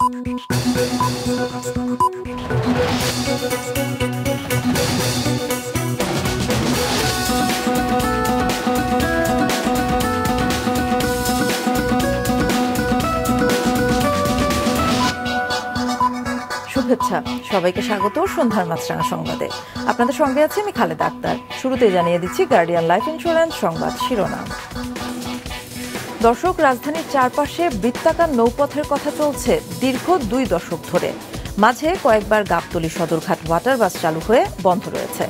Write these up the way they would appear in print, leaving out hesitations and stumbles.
শুভেচ্ছা সবাইকে স্বাগত সন্ধ্যার মাছরাঙা সংবাদে। আপনাদের সঙ্গে আছি আমি খালেদা আক্তার। শুরুতেই জানিয়ে দিচ্ছি গার্ডিয়ান লাইফ ইন্স্যুরেন্স সংবাদ শিরোনাম। দর্শক, রাজধানীর চারপাশে বৃত্তাকার নৌপথের কথা চলছে দীর্ঘ 2 দশক ধরে। মাঝে কয়েকবার গাবতলী সদরঘাট ওয়াটার বাস চালু হয়ে বন্ধ রয়েছে।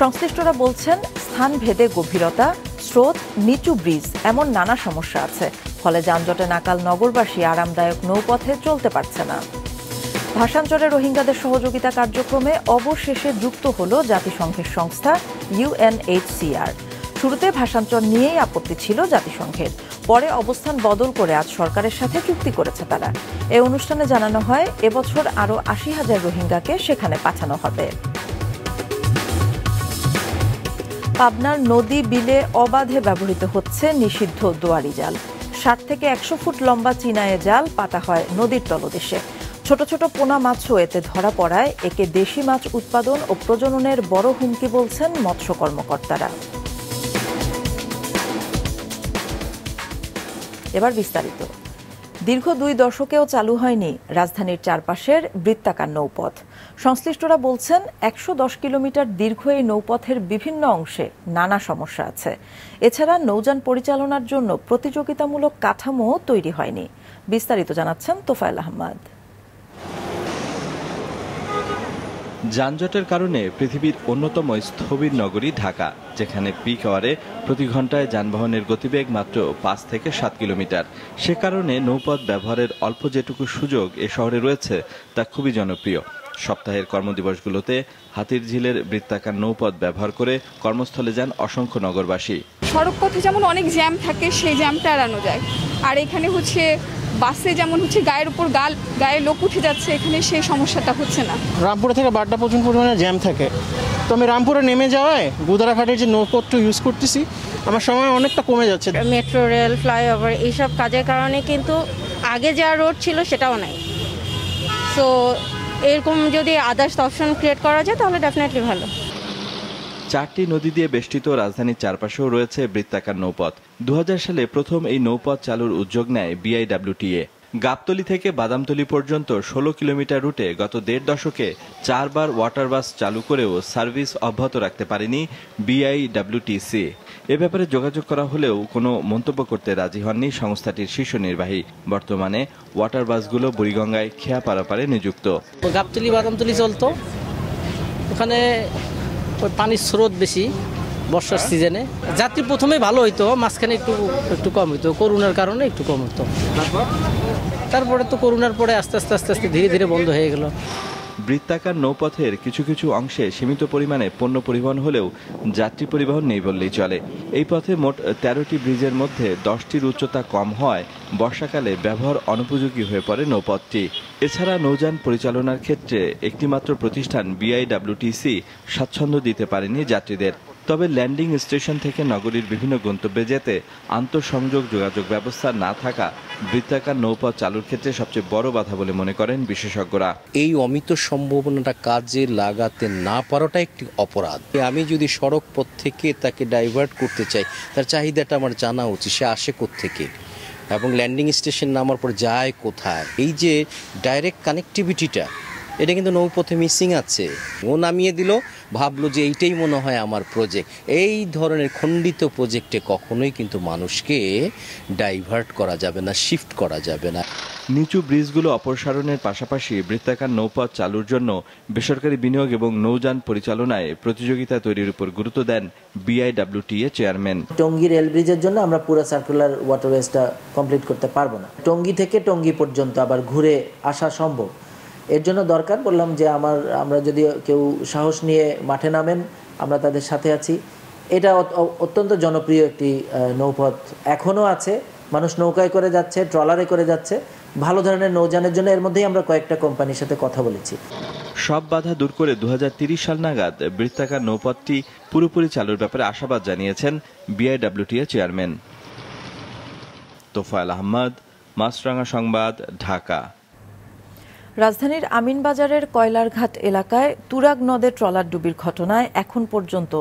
সংশ্লিষ্টরা বলছেন স্থান ভেদে গভীরতা, স্রোত, নিচু ব্রিজ এমন নানা সমস্যা আছে, ফলে যানজটে নাকাল নগরবাসী আরামদায়ক নৌপথে চলতে পারছে না। ভাষান্তরে রোহিঙ্গাদের সহযোগিতা কার্যক্রমে অবশেষে যুক্ত হল জাতিসংঘের সংস্থা UNHCR। শুরুতে ভাষান্তর নিয়েই আপত্তি ছিল জাতিসংঘের, পরে অবস্থান বদল করে আজ সরকারের সাথে চুক্তি করেছে তারা। এই অনুষ্ঠানে জানানো হয় এবছর আরও 80,000 রোহিঙ্গাকে সেখানে পাঠানো হবে। পাবনার নদী বিলে অবাধে ব্যবহৃত হচ্ছে নিষিদ্ধ দোয়ারি জাল। 60 থেকে 100 ফুট লম্বা চিনায়ে জাল পাতা হয় নদীর তলদেশে। ছোট ছোট পোনা মাছও এতে ধরা পড়ায় একে দেশি মাছ উৎপাদন ও প্রজননের বড় হুমকি বলছেন মৎস্য কর্মকর্তারা। এবার বিস্তারিত। দীর্ঘ 2 দশকেও চালু হয়নি রাজধানীর চারপাশের বৃত্তাকার নৌপথ। সংশ্লিষ্টরা বলছেন 110 কিলোমিটার দীর্ঘ এই নৌপথের বিভিন্ন অংশে নানা সমস্যা আছে। এছাড়া নৌযান পরিচালনার জন্য প্রতিযোগিতামূলক কাঠামোও তৈরি হয়নি। বিস্তারিত জানাচ্ছেন তোফায়েল আহমদ। যানজটের কারণে পৃথিবীর অন্যতম স্থবির নগরী ঢাকা, যেখানে পিক আওয়ারে প্রতি ঘন্টায় যানবাহনের গতিবেগ মাত্র 5 থেকে 7 কিলোমিটার। সে কারণে নৌপথ ব্যবহারের অল্প যেটুকু সুযোগ এ শহরে রয়েছে তা খুবই জনপ্রিয়। সপ্তাহের কর্মদিবসগুলোতে হাতির ঝিলের বৃত্তাকার নৌপথ ব্যবহার করে কর্মস্থলে যান অসংখ্য নগরবাসী। সড়কপথে যেমন অনেক জ্যাম থাকে, সেই জ্যামটা এড়ানো যায়। আর এখানে হচ্ছে বাসে যেমন হচ্ছে গায়ের উপর গায়ে লোক উঠে যাচ্ছে, এখানে সেই সমস্যাটা হচ্ছে না। রামপুরা থেকে বাড্ডা প্রচুর পরিমাণে জ্যাম থাকে, তো আমি রামপুরে নেমে যাওয়ায় গুদারাঘাটের যে নৌপথটা ইউজ করতেছি আমার সময় অনেকটা কমে যাচ্ছে। মেট্রো রেল, ফ্লাইওভার এইসব কাজের কারণে কিন্তু আগে যা রোড ছিল সেটাও নাই। সো এরকম যদি আদার্স অপশন ক্রিয়েট করা যায় তাহলে ডেফিনেটলি ভালো। 4টি নদী দিয়ে বেষ্টিত রাজধানীর চারপাশেও রয়েছে বৃত্তাকার নৌপথ। 2000 সালে প্রথম এই নৌপথ চালুর উদ্যোগ নেয় BIWTA। গাবতলী থেকে বাদামতলী পর্যন্ত 16 কিলোমিটার রুটে গত 1.5 দশকে 4বার ওয়াটার বাস চালু করেও সার্ভিস অব্যাহত রাখতে পারেনি BIWTC। এ ব্যাপারে যোগাযোগ করা হলেও কোনো মন্তব্য করতে রাজি হননি সংস্থাটির শীর্ষ নির্বাহী। বর্তমানে ওয়াটার বাসগুলো বুড়িগঙ্গায় খেয়া পারাপারে নিযুক্ত। গাবতলী বাদামতলী চলতো, ওখানে পানির স্রোত বেশি বর্ষার সিজনে। যাত্রী প্রথমে ভালো হইতো, মাঝখানে একটু কম হইতো, করোনার কারণে একটু কম হতো। তারপরে তো করোনার পরে আস্তে আস্তে ধীরে ধীরে বন্ধ হয়ে গেল। বৃত্তাকার নৌপথের কিছু কিছু অংশে সীমিত পরিমাণে পণ্য পরিবহন হলেও যাত্রী পরিবহন নেই বললেই চলে। এই পথে মোট 13টি ব্রিজের মধ্যে 10টির উচ্চতা কম হয়, বর্ষাকালে ব্যবহার অনুপযোগী হয়ে পড়ে নৌপথটি। এছাড়া নৌযান পরিচালনার ক্ষেত্রে একটিমাত্র প্রতিষ্ঠান BIWTC স্বাচ্ছন্দ্য দিতে পারেনি যাত্রীদের। তবে ল্যান্ডিং স্টেশন থেকে নগরীর বিভিন্ন গন্তব্যে যেতে আন্তঃসংযোগ যোগাযোগ ব্যবস্থা না থাকা বৃত্তাকার নৌপথ চালুর ক্ষেত্রে সবচেয়ে বড় বাধা বলে মনে করেন বিশেষজ্ঞরা। এই অমিত সম্ভাবনাটা কাজে লাগাতে না পারাটা একটি অপরাধ। আমি যদি সড়ক পথ থেকে তাকে ডাইভার্ট করতে চাই, তার চাহিদাটা আমার জানা উচিত, সে আসে কোত্থেকে এবং ল্যান্ডিং স্টেশন নামার পর যায় কোথায়। এই যে ডাইরেক্ট কানেক্টিভিটিটা, এটা কিন্তু নৌপথে মিসিং আছে। ও নামিয়ে দিল, ভাবলো যে এইটাই মনে হয় আমার প্রজেক্ট। এই ধরনের খণ্ডিত প্রজেক্টে কখনোই কিন্তু মানুষকে ডাইভার্ট করা যাবে না, শিফট করা যাবে না। নিচু ব্রিজগুলো অপসারণের পাশাপাশি বৃত্তাকার নৌপথ চালুর জন্য বেসরকারি বিনিয়োগ এবং নৌযান পরিচালনায় প্রতিযোগিতা তৈরির উপর গুরুত্ব দেন BIWTA চেয়ারম্যান। টঙ্গী রেল ব্রিজের জন্য আমরা পুরো সার্কুলার ওয়াটারওয়েজটা কমপ্লিট করতে পারবো না। টঙ্গী থেকে টঙ্গী পর্যন্ত আবার ঘুরে আসা সম্ভব, এর জন্য দরকার বললাম যে আমরা যদি কেউ সাহস নিয়ে মাঠে নামেন, আমরা তাদের সাথে আছি। এটা অত্যন্ত জনপ্রিয় একটি নৌপথ এখনও আছে, মানুষ নৌকায় করে যাচ্ছে, ট্রলারে করে যাচ্ছে। ভালো ধরনের নৌযানের জন্য এর মধ্যেই আমরা কয়েকটা কোম্পানির সাথে কথা বলেছি। সব বাধা দূর করে 2030 সাল নাগাদ বৃত্তাকার নৌপথটি পুরোপুরি চালুর ব্যাপারে আশাবাদ জানিয়েছেন BIWTA চেয়ারম্যান। তোফায়েল আহমদ, মাছরাঙা সংবাদ, ঢাকা। রাজধানীর আমিনবাজারের কয়লারঘাট এলাকায় তুরাগ নদে ট্রলার ডুবির ঘটনায় এখন পর্যন্ত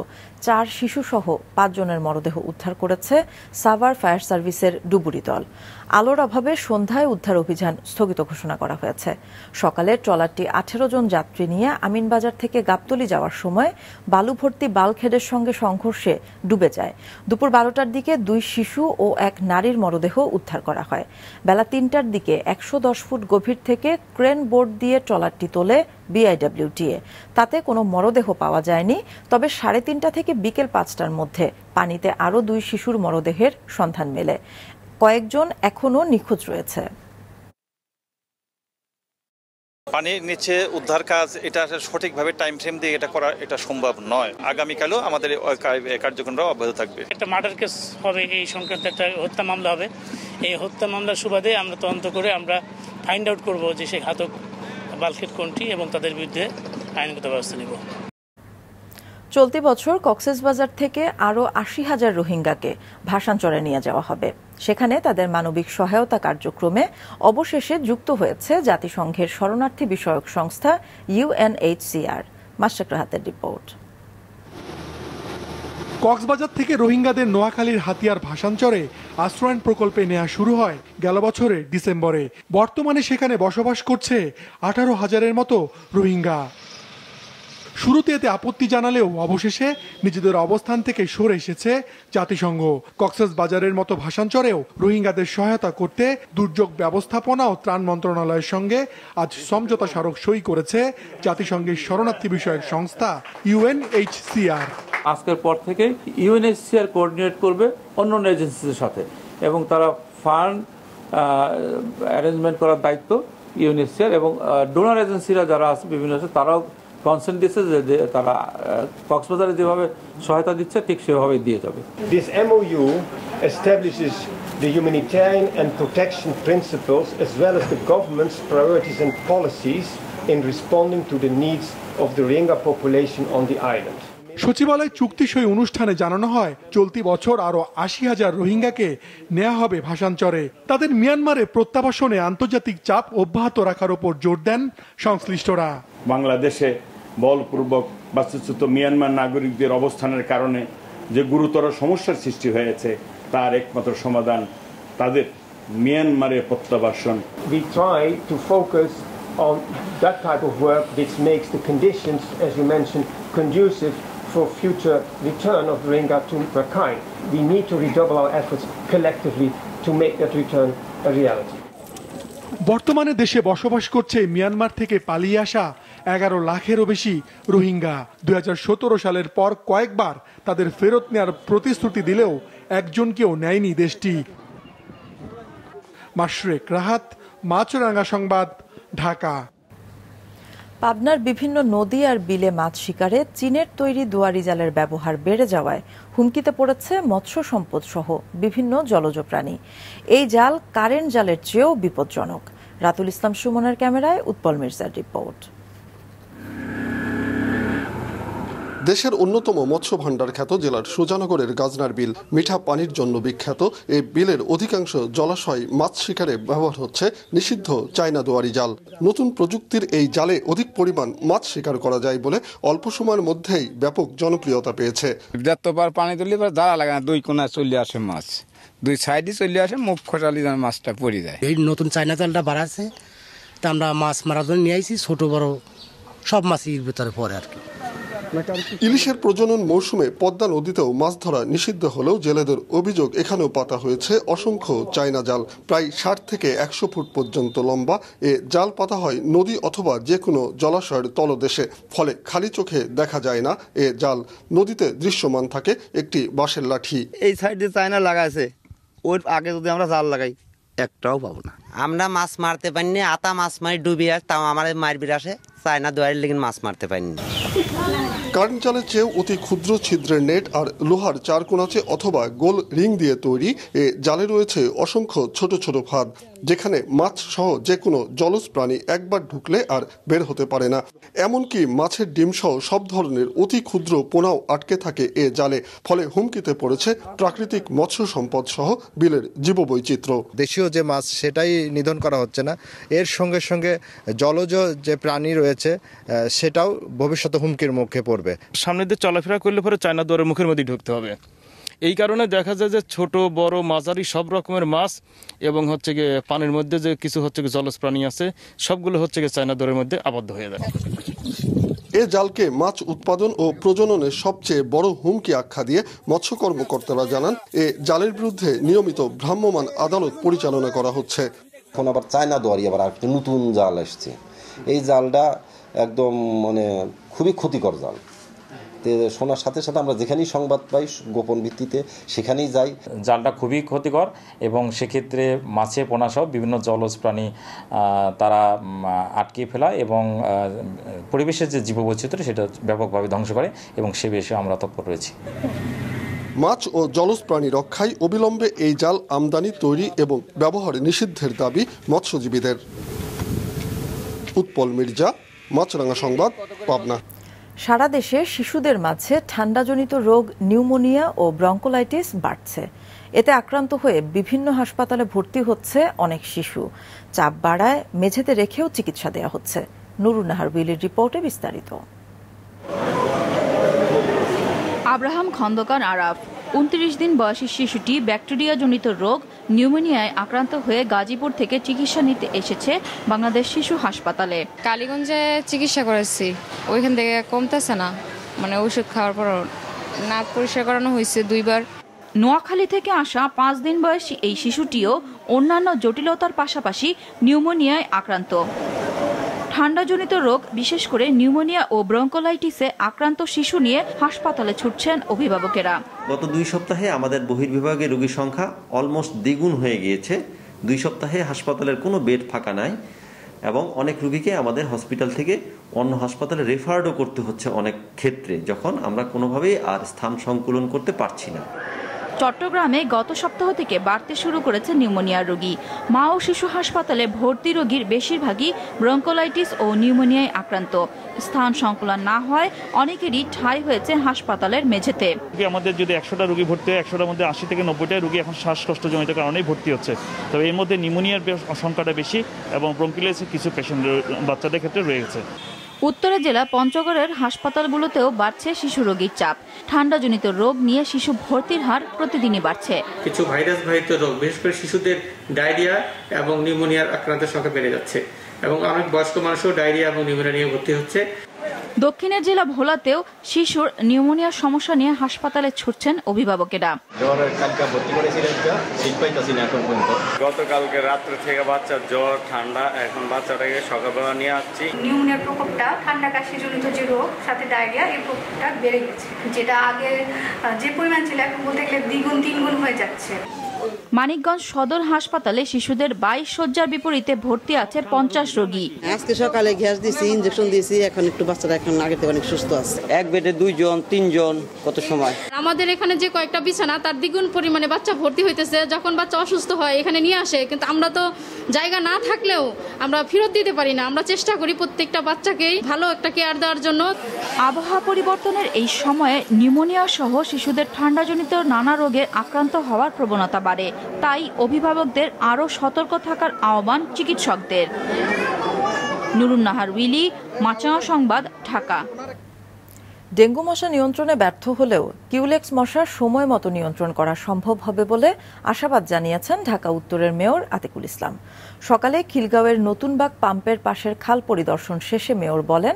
৪ শিশুসহ ৫ জনের মরদেহ উদ্ধার করেছে সাভার ফায়ার সার্ভিসের ডুবুরি দল। আলোর অভাবে সন্ধ্যায় উদ্ধার অভিযান স্থগিত ঘোষণা করা হয়েছে। সকালে ট্রলারটি ১৮ জন যাত্রী নিয়ে আমিনবাজার থেকে গাবতলী যাওয়ার সময় বালুভর্তি বালখেডের সঙ্গে সংঘর্ষে ডুবে যায়। দুপুর ১২টার দিকে ২ শিশু ও ১ নারীর মরদেহ উদ্ধার করা হয়। বেলা ৩টার দিকে ১১০ ফুট গভীর থেকে ক্রেন বোর্ড দিয়ে ট্রলারটি তোলে BIWTA। তাতে কোনো মরদেহ পাওয়া যায়নি, তবে ৩:৩০ থেকে বিকেল ৫টার মধ্যে পানিতে আরও ২ শিশুর মরদেহের সন্ধান মেলে। কয়েকজন এখনও নিখোঁজ রয়েছে। পানির নিচে উদ্ধার কাজ এটা সঠিকভাবে টাইম ফ্রেম দিয়ে এটা করা এটা সম্ভব নয়। আগামীকালও আমাদের কার্যক্রমটা অব্যাহত থাকবে। একটা মার্ডার কেস হবে, এই সংক্রান্ত একটা হত্যা মামলা হবে। এই হত্যা মামলার সুবাদে আমরা তদন্ত করে আমরা ফাইন্ড আউট করব যে সেই ঘাতক বালখেড কোনটি এবং তাদের বিরুদ্ধে আইনগত ব্যবস্থা নেব। চলতি বছর কক্সবাজার থেকে আরও ৮০,০০০ রোহিঙ্গাকে ভাসানচরে নিয়ে যাওয়া হবে। সেখানে তাদের মানবিক সহায়তা কার্যক্রমে অবশেষে যুক্ত হয়েছে জাতিসংঘের শরণার্থী বিষয়ক সংস্থা UNHCR। মাসরাত রাহাতের রিপোর্ট। কক্সবাজার থেকে রোহিঙ্গাদের নোয়াখালীর হাতিয়ার ভাসানচরে আশ্রয়ণ প্রকল্পে নেওয়া শুরু হয় গেল বছরের ডিসেম্বরে। বর্তমানে সেখানে বসবাস করছে 18,০০০-এর মতো রোহিঙ্গা। শুরুতে এতে আপত্তি জানালেও অবশেষে নিজেদের অবস্থান থেকে সরে এসেছে জাতিসংঘ। কক্সবাজারের মতো ভাসানচরেও রোহিঙ্গাদের সহায়তা করতে দুর্যোগ ব্যবস্থাপনা ও ত্রাণ মন্ত্রণালয়ের সঙ্গে আজ সমঝোতা স্মারক সই করেছে জাতিসংঘের শরণার্থী বিষয়ক সংস্থা UNHCR। আজকের পর থেকে UNHCR কোঅর্ডিনেট করবে অন্য এজেন্সির সাথে এবং তারা ফান্ড অ্যারেঞ্জমেন্ট করার দায়িত্ব UNHCR এবং ডোনার এজেন্সিরা যারা আছে বিভিন্ন তারাও কনসেন্ট দিচ্ছে যে তারা কক্সবাজারে যেভাবে সহায়তা দিচ্ছে ঠিক সেভাবেই দিয়ে যাবে। This MOU establishes the humanitarian and protection principles as well as the government's priorities and policies in responding to the needs of the Rohingya population on the island. সচিবালয় চুক্তি সই অনুষ্ঠানে জানানো হয় চলতি বছর আরও ৮০,০০০ রোহিঙ্গাকে নেওয়া হবে ভাসানচরে। তাদের মিয়ানমারে প্রত্যাবাসনে আন্তর্জাতিক চাপ অব্যাহত রাখার ওপর জোর দেন সংশ্লিষ্টরা। বাংলাদেশে বলপূর্বক বাস্তুচ্যুত মিয়ানমার নাগরিকদের অবস্থানের কারণে যে গুরুতর সমস্যার সৃষ্টি হয়েছে তার একমাত্র সমাধান তাদের মিয়ানমারে প্রত্যাবাসন। On that type of work which makes the conditions, as you mentioned, conducive for future return of Rohingya to Rakhine. We need to redouble our efforts collectively to make that return a reality. বর্তমানে দেশে বসবাস করছে Myanmar থেকে পালিয়ে আসা ১১ লাখেরও বেশি রোহিঙ্গা। ২০১৭ সালের পর কয়েকবার তাদের ফেরত নেওয়ার প্রতিশ্রুতি দিলেও একজনকেও নেয়নি দেশটি। মাশরেক রাহাত, মাছরাঙা সংবাদ, ঢাকা। পাবনার বিভিন্ন নদী আর বিলে মাছ শিকারে চীনের তৈরি দুয়ারি জালের ব্যবহার বেড়ে যাওয়ায় হুমকিতে পড়েছে মৎস্য সম্পদ সহ বিভিন্ন জলজ প্রাণী। এই জাল কারেন্ট জালের চেয়েও বিপজ্জনক। রাতুল ইসলাম সুমনের ক্যামেরায় উৎপল মির্জার রিপোর্ট। দেশের অন্যতম মৎস্য ভাণ্ডার খ্যাত জেলার সুজানগরের গাজনার বিল মিঠা পানির জন্য বিখ্যাত। এই বিলের অধিকাংশ জলাশয় মাছ শিকারে ব্যবহার হচ্ছে নিষিদ্ধ চায়না দুয়ারি জাল। নতুন প্রযুক্তির এই জালে অধিক পরিমাণ মাছ শিকার করা যায় বলে অল্প সময়ের মধ্যেই ব্যাপক জনপ্রিয়তা পেয়েছে। যতবার পানি তুলি দাঁড়া লাগে না, দুই কোণায় চলে আসে মাছ, দুই সাইডে চলে আসে, মুখ খোটালি মাছটা পড়ে যায়। এই নতুন চায়না জালটা বাড়াচ্ছে, তা আমরা মাছ মারার জন্য নিয়ে আসি, ছোট বড় সব মাছই ভিতরে পড়ে আর কি। ইলিশের প্রজনন মৌসুমে পদ্মা নদীতেও মাছ ধরা নিষিদ্ধ হলেও জেলেদের অভিযোগ এখানেও পাতা হয়েছে অসংখ্য চায়না জাল। প্রায় ৬০ থেকে ১০০ ফুট পর্যন্ত লম্বা এ জাল পাতা হয় নদী অথবা যে কোনো জলাশয়ের তলদেশে। ফলে খালি চোখে দেখা যায় না এ জাল, নদীতে দৃশ্যমান থাকে একটি বাঁশের লাঠি। এই সাইডে চায়না লাগাইছে, ওর আগে যদি আমরা জাল লাগাই একটাও পাবো না। আমরা মাছ মারতে পারিনি, আতা মাছ মারি ডুবিয়ে তাও আমাদের মারবির আসে, চায়না দুয়ারের লেগে মাছ মারতে পারিনি। কারেন্ট জালের চেয়ে অতি ক্ষুদ্র ছিদ্রের নেট আর লোহার চারকোনাচে অথবা গোল রিং দিয়ে তৈরি এ জালে রয়েছে অসংখ্য ছোট ছোট ফাঁদ। যেখানে মাছ সহ যে কোনো জলজ প্রাণী একবার ঢুকলে আর বের হতে পারে না। এমনকি মাছের ডিম সহ সব ধরনের অতি ক্ষুদ্র পোনাও আটকে থাকে এ জালে, ফলে হুমকিতে পড়েছে প্রাকৃতিক মৎস্য সম্পদ সহ বিলের জীববৈচিত্র্য। দেশীয় যে মাছ সেটাই নিধন করা হচ্ছে না, এর সঙ্গে সঙ্গে জলজ যে প্রাণী রয়েছে সেটাও ভবিষ্যতে হুমকির মুখে পড়বে। সামনে দিয়ে চলাফেরা করলে পরে চায়না দোরের মুখের মধ্যে ঢুকতে হবে। এই কারণে দেখা যায় যে ছোট বড় মাঝারি সব রকমের মাছ এবং হচ্ছে গিয়ে পানির মধ্যে যে কিছু হচ্ছে জলজ প্রাণী আছে সবগুলো হচ্ছে গিয়ে চায়না দোরের মধ্যে আবদ্ধ হয়ে যায়। এ জালকে মাছ উৎপাদন ও প্রজননের সবচেয়ে বড় হুমকি আখ্যা দিয়ে মৎস্য কর্মকর্তারা জানান এ জালের বিরুদ্ধে নিয়মিত ভ্রাম্যমান আদালত পরিচালনা করা হচ্ছে। এখন আবার চায়না দোয়ারি আবার একটা নতুন জাল আসছে, এই জালটা একদম মানে খুবই ক্ষতিকর জাল। শোনার সাথে সাথে আমরা যেখানেই সংবাদ পাই গোপন ভিত্তিতে সেখানেই যাই। জালটা খুবই ক্ষতিকর এবং সেক্ষেত্রে মাছে পোনাসহ বিভিন্ন জলজ প্রাণী তারা আটকে ফেলা এবং পরিবেশের যে জীববৈচিত্র্য সেটা ব্যাপকভাবে ধ্বংস করে এবং সে বিষয়ে আমরা তৎপর রয়েছি। মাছ ও জলজ প্রাণী রক্ষায় অবিলম্বে এই জাল আমদানি, তৈরি এবং ব্যবহারে নিষিদ্ধের দাবি মৎস্যজীবীদের। উৎপল মির্জা, মাছরাঙা সংবাদ, পাবনা। সারা দেশে শিশুদের মাঝে ঠান্ডাজনিত রোগ নিউমোনিয়া ও ব্রঙ্কোলাইটিস বাড়ছে। এতে আক্রান্ত হয়ে বিভিন্ন হাসপাতালে ভর্তি হচ্ছে অনেক শিশু। চাপ বাড়ায় মেঝেতে রেখেও চিকিৎসা দেওয়া হচ্ছে। নুরুন নাহার উইলির রিপোর্টে বিস্তারিত। আব্রাহাম খন্দকার আরাফ ২৯ দিন বয়সী শিশুটি ব্যাকটেরিয়াজনিত রোগ নিউমোনিয়ায় আক্রান্ত হয়ে গাজীপুর থেকে চিকিৎসা নিতে এসেছে বাংলাদেশ শিশু হাসপাতালে। কালীগঞ্জে চিকিৎসা করেছি, ওইখান থেকে কমতেছে না, মানে ওষুধ খাওয়ার পর নাক পরিষ্কার করানো হয়েছে দুইবার। নোয়াখালী থেকে আসা ৫ দিন বয়সী এই শিশুটিও অন্যান্য জটিলতার পাশাপাশি নিউমোনিয়ায় আক্রান্ত। ঠান্ডাজনিত রোগ, বিশেষ করে নিউমোনিয়া ও ব্রঙ্কোলাইটিসে আক্রান্ত শিশু নিয়ে হাসপাতালে ছুটছেন অভিভাবকেরা। গত ২ সপ্তাহে আমাদের বহির্বিভাগে রোগীর সংখ্যা অলমোস্ট দ্বিগুণ হয়ে গিয়েছে। ২ সপ্তাহে হাসপাতালের কোনো বেড ফাঁকা নাই এবং অনেক রোগীকে আমাদের হসপিটাল থেকে অন্য হাসপাতালে রেফারও করতে হচ্ছে অনেক ক্ষেত্রে, যখন আমরা কোনোভাবেই আর স্থান সংকুলন করতে পারছি না। চট্টগ্রামে গত সপ্তাহ থেকে বাড়তে শুরু করেছে নিউমোনিয়ার রোগী। মা ও শিশু হাসপাতালে ভর্তি রোগীর বেশিরভাগই ব্রঙ্কোলাইটিস ও নিউমোনিয়ায় আক্রান্ত। স্থান সংকুলান না হয় অনেকেরই ঠাঁই হয়েছে হাসপাতালের মেঝেতে। আমাদের যদি ১০০টা রোগী ভর্তি হয়, ১০০টার মধ্যে ৮০ থেকে ৯০টা রোগী এখন শ্বাসকষ্টজনিত কারণেই ভর্তি হচ্ছে। তবে এর মধ্যে নিউমোনিয়ার সংখ্যাটা বেশি এবং ব্রঙ্কোলাইটিসের কিছু পেশেন্ট বাচ্চাদের ক্ষেত্রে রয়েছে। উত্তরা জেলা পঞ্চগড়ের হাসপাতালগুলোতেও বাড়ছে শিশু রোগীর চাপ। ঠান্ডাজনিত রোগ নিয়ে শিশু ভর্তির হার প্রতিদিনই বাড়ছে। কিছু ভাইরাস বাহিত রোগ, বিশেষ করে শিশুদের ডায়রিয়া এবং নিউমোনিয়ার আক্রান্তের সংখ্যা বেড়ে যাচ্ছে এবং অনেক বয়স্ক মানুষও ডায়রিয়া এবং নিউমোনিয়া নিয়ে ভর্তি হচ্ছে। দক্ষিণের জেলা ভোলাতেও শিশুর নিউমোনিয়ার সমস্যা নিয়ে হাসপাতালে ছুটছেন অভিভাবকেরা। গতকালকে রাত্রে থেকে বাচ্চা জ্বর ঠান্ডা, এখন বাচ্চাটাকে সকালবেলা নিয়ে আসছি। নিউমোনিয়ার প্রকোপটা, ঠান্ডা কাশিজনিত যে রোগ সাথে ডায়রিয়া, এই প্রকোপটা বেড়ে গেছে, যেটা আগে যে পরিমাণ ছিল এখন বলতে গেলে দ্বিগুণ তিনগুণ হয়ে যাচ্ছে। মানিকগঞ্জ সদর হাসপাতালে শিশুদের ২২ শয্যার বিপরীতে ভর্তি আছে 50 রোগী। আজকে সকালে গ্যাস দিয়েছি, ইনজেকশন দিয়েছি, এখন একটু বাচ্চারা এখন আগের থেকে অনেক সুস্থ আছে। এক বেডে ২ জন ৩ জন কত সময়। আমাদের এখানে যে কয়েকটা বিছানা তার দ্বিগুণ পরিমাণে বাচ্চা ভর্তি হইতেছে। যখন বাচ্চা অসুস্থ হয় এখানে নিয়ে আসে, কিন্তু আমরা তো জায়গা না থাকলেও আমরা ফেরত দিতে পারি না। আমরা চেষ্টা করি প্রত্যেকটা বাচ্চাকেই ভালো একটা কেয়ার দেওয়ার জন্য। আবহাওয়া পরিবর্তনের এই সময়ে নিউমোনিয়া সহ শিশুদের ঠান্ডাজনিত নানা রোগে আক্রান্ত হওয়ার প্রবণতা বাড়ে, তাই অভিভাবকদের আরও সতর্ক থাকার আহ্বান চিকিৎসকদের। নুরুন নাহার উইলি, মাছরাঙা সংবাদ, ঢাকা। ডেঙ্গু মশা নিয়ন্ত্রণে ব্যর্থ হলেও কিউলেক্স মশা সময় মতো নিয়ন্ত্রণ করা সম্ভব হবে বলে আশাবাদ জানিয়েছেন ঢাকা উত্তরের মেয়র আতিকুল ইসলাম। সকালে খিলগাঁওয়ের নতুনবাগ পাম্পের পাশের খাল পরিদর্শন শেষে মেয়র বলেন,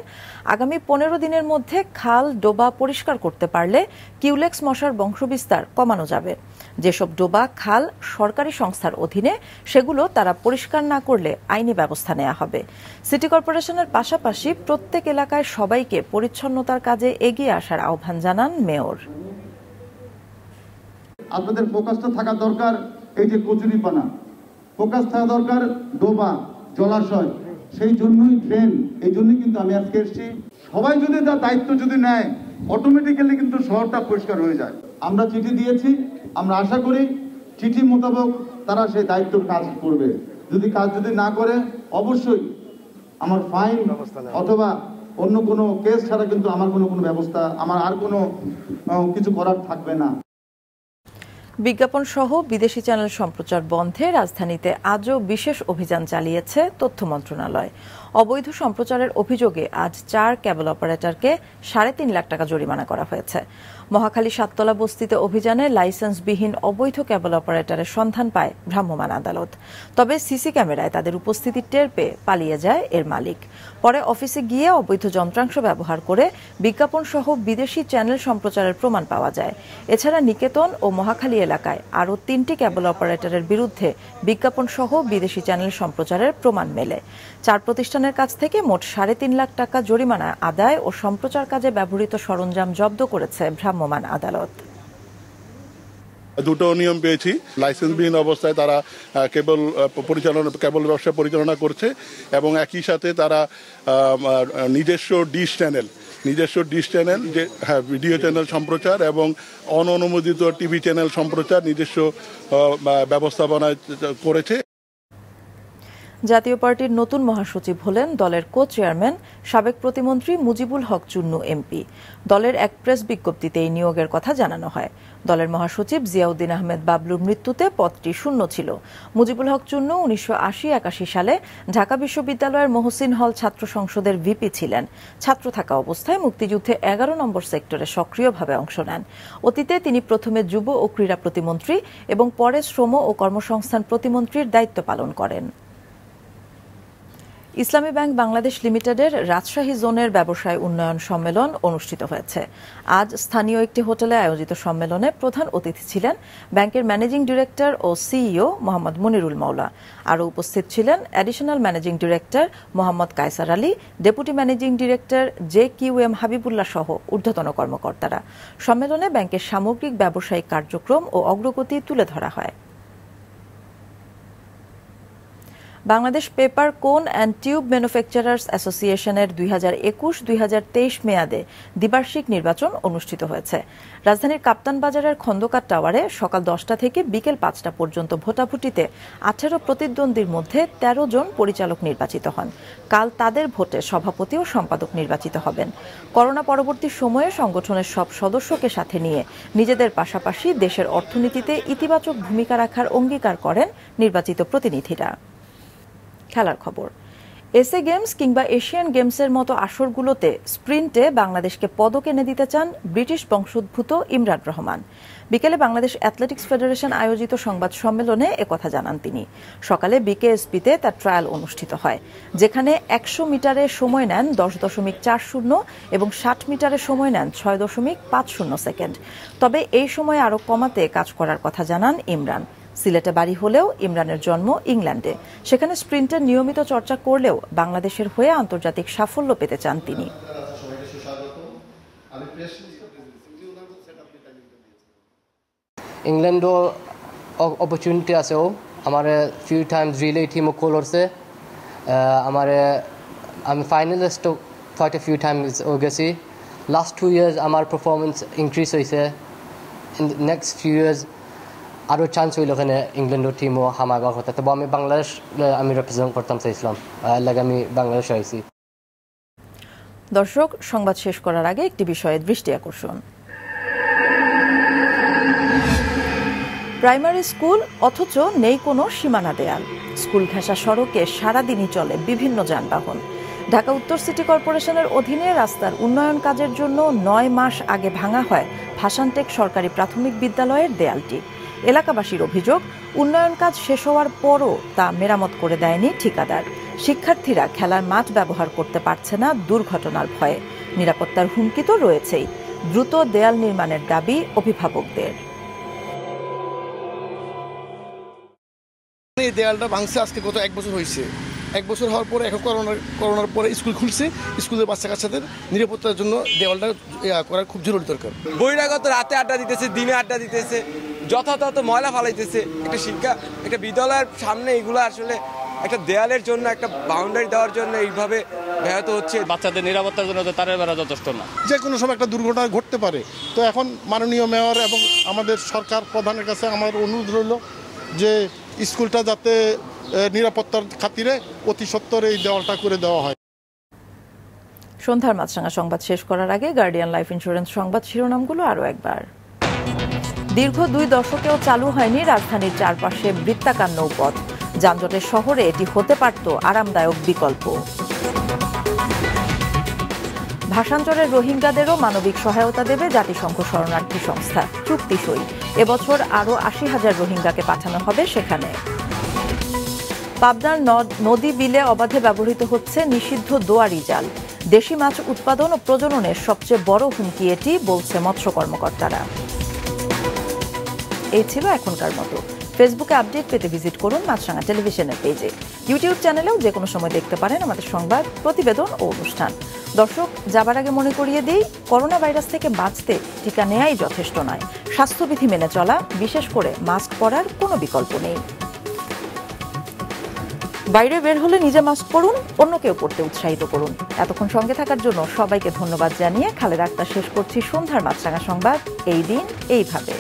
আগামী 15 দিনের মধ্যে খাল ডোবা পরিষ্কার করতে পারলে কিউলেক্স মশার বংশবিস্তার কমানো যাবে। যেসব ডোবা খাল সরকারি সংস্থার অধীনে সেগুলো তারা পরিষ্কার না করলে আইনি ব্যবস্থা নেওয়া হবে। সিটি কর্পোরেশনের পাশাপাশি প্রত্যেক এলাকায় সবাইকে পরিচ্ছন্নতার কাজে এগিয়ে আসার আহ্বান জানান মেয়র। আপনাদের ফোকাসটা থাকা দরকার এই যে কচুরিপানা, ফোকাস থাকা দরকার ডোবা জলাশয়, সেই জন্যই ড্রেন, এই জন্যই কিন্তু আমি আজকে এসেছি। সবাই যদি তার দায়িত্ব যদি নেয় অটোমেটিক্যালি কিন্তু শহরটা পরিষ্কার হয়ে যায়। আমরা চিঠি দিয়েছি, আমরা আশা করি চিঠি মোতাবেক তারা সেই দায়িত্ব কাজ করবে। যদি কাজ যদি না করে অবশ্যই আমার ফাইন অথবা অন্য কোনো কেস ছাড়া কিন্তু আমার কোনো ব্যবস্থা আমার আর কোনো কিছু করার থাকবে না। বিজ্ঞাপন সহ বিদেশি চ্যানেল সম্প্রচার বন্ধে রাজধানীতে আজও বিশেষ অভিযান চালিয়েছে তথ্য মন্ত্রণালয়। অবৈধ সম্প্রচারের অভিযোগে আজ 4 কেবল অপারেটরকে ৩.৫ লাখ টাকা জরিমানা করা হয়েছে। মহাখালী সাততলা বস্তিতে অভিযানে লাইসেন্সবিহীন অবৈধ কেবল অপারেটরের সন্ধান পায় ভ্রাম্যমাণ আদালত। তবে সিসি ক্যামেরায় তাদের উপস্থিতি টের পেয়ে পালিয়ে যায় এর মালিক। পরে অফিসে গিয়ে অবৈধ যন্ত্রাংশ ব্যবহার করে বিজ্ঞাপন সহ বিদেশি চ্যানেল সম্প্রচারের প্রমাণ পাওয়া যায়। এছাড়া নিকেতন ও মহাখালী এলাকায় আরও 3টি কেবল অপারেটরের বিরুদ্ধে বিজ্ঞাপন সহ বিদেশি চ্যানেল সম্প্রচারের প্রমাণ মেলে। 4 প্রতিষ্ঠানের কাছ থেকে মোট ৩.৫ লাখ টাকা জরিমানা আদায় ও সম্প্রচার কাজে ব্যবহৃত সরঞ্জাম জব্দ করেছে ভ্রাম্যমাণ আদালত। দুটো নিয়ম পেয়েছি, লাইসেন্সবিহীন অবস্থায় তারা কেবল ব্যবসা পরিচালনা করছে এবং একই সাথে তারা নিজস্ব ডিশ চ্যানেল যে ভিডিও চ্যানেল সম্প্রচার এবং অননুমোদিত টিভি চ্যানেল সম্প্রচার নিজস্ব ব্যবস্থাপনা করেছে। জাতীয় পার্টির নতুন মহাসচিব হলেন দলের কো চেয়ারম্যান সাবেক প্রতিমন্ত্রী মুজিবুল হক চুন্নু এমপি। দলের এক প্রেস বিজ্ঞপ্তিতে এই নিয়োগের কথা জানানো হয়। দলের মহাসচিব জিয়াউদ্দিন আহমেদ বাবলুর মৃত্যুতে পদটি শূন্য ছিল। মুজিবুল হক চুন্নু ১৯৮০-৮১ সালে ঢাকা বিশ্ববিদ্যালয়ের মহসিন হল ছাত্র সংসদের ভিপি ছিলেন। ছাত্র থাকা অবস্থায় মুক্তিযুদ্ধে ১১ নম্বর সেক্টরে সক্রিয়ভাবে অংশ নেন। অতীতে তিনি প্রথমে যুব ও ক্রীড়া প্রতিমন্ত্রী এবং পরে শ্রম ও কর্মসংস্থান প্রতিমন্ত্রীর দায়িত্ব পালন করেন। ইসলামী ব্যাংক বাংলাদেশ লিমিটেডের রাজশাহী জোনের ব্যবসায় উন্নয়ন সম্মেলন অনুষ্ঠিত হয়েছে। আজ স্থানীয় একটি হোটেলে আয়োজিত সম্মেলনে প্রধান অতিথি ছিলেন ব্যাংকের ম্যানেজিং ডিরেক্টর ও সিইও মোহাম্মদ মনিরুল মওলা। আরও উপস্থিত ছিলেন additional managing director Mohammad Kaiser Ali, deputy managing director JQM Habibullah সহ ঊর্ধ্বতন কর্মকর্তারা। সম্মেলনে ব্যাংকের সামগ্রিক ব্যবসায়িক কার্যক্রম ও অগ্রগতি তুলে ধরা হয়। Bangladesh paper cone and tube manufacturers অ্যাসোসিয়েশনের ২০২১-২০২৩ মেয়াদে দ্বিবার্ষিক নির্বাচন অনুষ্ঠিত হয়েছে। রাজধানীর কাপ্তান বাজারের খন্দকার টাওয়ারে সকাল ১০টা থেকে বিকেল ৫টা পর্যন্ত ভোটাভুটিতে ১৮ প্রতিদ্বন্দ্বীর মধ্যে ১৩ জন পরিচালক নির্বাচিত হন। কাল তাদের ভোটে সভাপতি ও সম্পাদক নির্বাচিত হবেন। করোনা পরবর্তী সময়ে সংগঠনের সব সদস্যকে সাথে নিয়ে নিজেদের পাশাপাশি দেশের অর্থনীতিতে ইতিবাচক ভূমিকা রাখার অঙ্গীকার করেন নির্বাচিত প্রতিনিধিরা। খেলার খবর। এসএ গেমস কিংবা এশিয়ান গেমসের মতো আসরগুলোতে স্প্রিন্টে বাংলাদেশকে পদক এনে দিতে চান ব্রিটিশ বংশোদ্ভূত ইমরান রহমান। বিকেলে বাংলাদেশ অ্যাথলেটিক্স ফেডারেশন আয়োজিত সংবাদ সম্মেলনে একথা জানান তিনি। সকালে বিকেএসপিতে তার ট্রায়াল অনুষ্ঠিত হয়, যেখানে ১০০ মিটারে সময় নেন ১০.৪০ এবং ৬০ মিটারে সময় নেন ৬.৫০ সেকেন্ড। তবে এই সময় আরও কমাতে কাজ করার কথা জানান ইমরান। সিলেটে বাড়ি হলেও ইমরানের জন্ম ইংল্যান্ডে। সেখানে স্প্রিন্টের নিয়মিত চর্চা করলেও বাংলাদেশের হয়ে আন্তর্জাতিক সাফল্য পেতে চান তিনি। ইংল্যান্ডও অপরচুনিটি আছে। আমার ফিউ টাইমস রিলে টিমও কল করছে। আমি ফাইনালিস্ট ফাইটে ফিউ টাইমস ও গেছি। লাস্ট 2 ইয়ার্স আমার পারফরমেন্স ইনক্রিজ হয়েছে। ইন নেক্সট ফিউ ইয়ার্স আরও চান্স হইল ওখানে ইংল্যান্ডের টিমও হামাগা হতো। তবে আমি বাংলাদেশ রিপ্রেজেন্ট করতাম চাইছিলাম, লাগে আমি বাংলাদেশ হয়েছি। দর্শক, সংবাদ শেষ করার আগে একটি বিষয়ে দৃষ্টি আকর্ষণ। প্রাইমারি স্কুল অথচ নেই কোনো সীমানা দেয়াল। স্কুল ঘেঁষা সড়কে সারাদিনই চলে বিভিন্ন যানবাহন। ঢাকা উত্তর সিটি কর্পোরেশনের অধীনে রাস্তার উন্নয়ন কাজের জন্য 9 মাস আগে ভাঙা হয় ভাসানটেক সরকারি প্রাথমিক বিদ্যালয়ের দেয়ালটি। এলাকাবাসীর অভিযোগ, উন্নয়ন কাজ শেষ হওয়ার পরও তা মেরামত করে দেয়নি ঠিকাদার। শিক্ষার্থীরা খেলার মাঠ ব্যবহার করতে পারছে না দুর্ঘটনার ভয়ে। নিরাপত্তার হুমকি তো রয়েছেই। দ্রুত দেয়াল নির্মাণের দাবি অভিভাবকদের। এই দেয়ালটা ভাঙছে আজকে গত 1 বছর হয়েছে। 1 বছর হওয়ার পরে এখন করোনার পরে স্কুল খুলছে। স্কুলের বাচ্চা কাচ্চাদের নিরাপত্তার জন্য দেওয়ালটা করার খুব জরুরি দরকার। বহিরাগত রাতে আড্ডা দিতেছে, দিনে আড্ডা দিতেছে, যথাযথ ময়লা ফালাইতেছে। একটা শিক্ষা, একটা বিদ্যালয়ের সামনে এগুলো আসলে একটা দেয়ালের জন্য, একটা বাউন্ডারি দেওয়ার জন্য এইভাবে ব্যাহত হচ্ছে। বাচ্চাদের নিরাপত্তার জন্য তো তারের বেড়া যথেষ্ট না। যে কোনো সময় একটা দুর্ঘটনা ঘটতে পারে। তো এখন মাননীয় মেয়র এবং আমাদের সরকার প্রধানের কাছে আমার অনুরোধ রইল যে স্কুলটা যাতে নিরাপত্তার খাতিরে অতি সত্বর এই দেওয়ালটা করে দেওয়া হয়। সন্ধ্যার মাছরাঙা সংবাদ শেষ করার আগে গার্ডিয়ান লাইফ ইন্স্যুরেন্স সংবাদ শিরোনামগুলো আরও একবার। দীর্ঘ ২ দশকেও চালু হয়নি রাজধানীর চারপাশে বৃত্তাকার নৌপথ। যানজটের শহরে এটি হতে পারত আরামদায়ক বিকল্প। ভাষান্তরের রোহিঙ্গাদেরও মানবিক সহায়তা দেবে জাতিসংঘ শরণার্থী সংস্থা, চুক্তি সই। এবছর আরও ৮০,০০০ রোহিঙ্গাকে পাঠানো হবে সেখানে। পাবনার নদী বিলে অবাধে ব্যবহৃত হচ্ছে নিষিদ্ধ দোয়ারি জাল। দেশি মাছ উৎপাদন ও প্রজননের সবচেয়ে বড় হুমকি এটি, বলছে মৎস্য কর্মকর্তারা। এই ছিল এখনকার মতো। ফেসবুকে আপডেট পেতে ভিজিট করুন মাছরাঙা টেলিভিশনের পেজে। ইউটিউব চ্যানেলেও যে কোনো সময় দেখতে পারেন আমাদের সংবাদ, প্রতিবেদন ও অনুষ্ঠান। দর্শক, যাবার আগে মনে করিয়ে দিই, করোনা ভাইরাস থেকে বাঁচতে টিকা নেওয়াই যথেষ্ট নয়, স্বাস্থ্যবিধি মেনে চলা, বিশেষ করে মাস্ক পরার কোনো বিকল্প নেই। বাইরে বের হলে নিজে মাস্ক পরুন, অন্যকেও পরতে উৎসাহিত করুন। এতক্ষণ সঙ্গে থাকার জন্য সবাইকে ধন্যবাদ জানিয়ে খালেদা আক্তার শেষ করছি সন্ধ্যার মাছরাঙা সংবাদ। এই দিন এইভাবে।